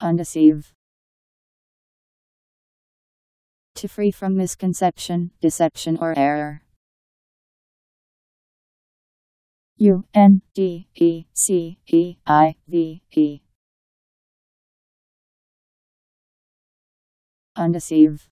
Undeceive. To free from misconception, deception or error. Undeceive.